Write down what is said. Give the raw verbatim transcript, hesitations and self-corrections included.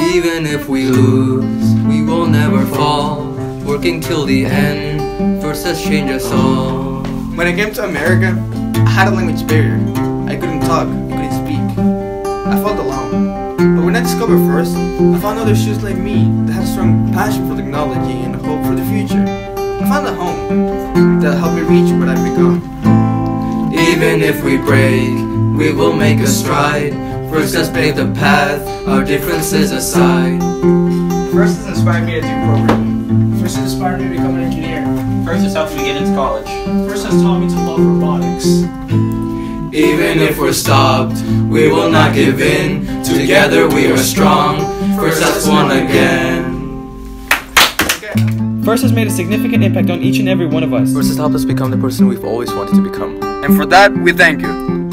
Even if we lose, we will never fall. Working till the end, first has changed us all. When I came to America, I had a language barrier. I couldn't talk, I couldn't speak. I felt alone. But when I discovered FIRST, I found other students like me that had a strong passion for technology and hope for the future. I found a home that helped me reach what I've become. Even if we break, we will make a stride. FIRST has paved the path, our differences aside. FIRST has inspired me to do programming. FIRST has inspired me to become an engineer. FIRST has helped me get into college. FIRST has taught me to love robotics. Even if we're stopped, we will not give in. Together we are strong. FIRST has won again. FIRST has made a significant impact on each and every one of us. FIRST has helped us become the person we've always wanted to become. And for that, we thank you.